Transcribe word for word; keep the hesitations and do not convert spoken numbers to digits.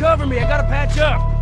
cover me. I gotta patch up.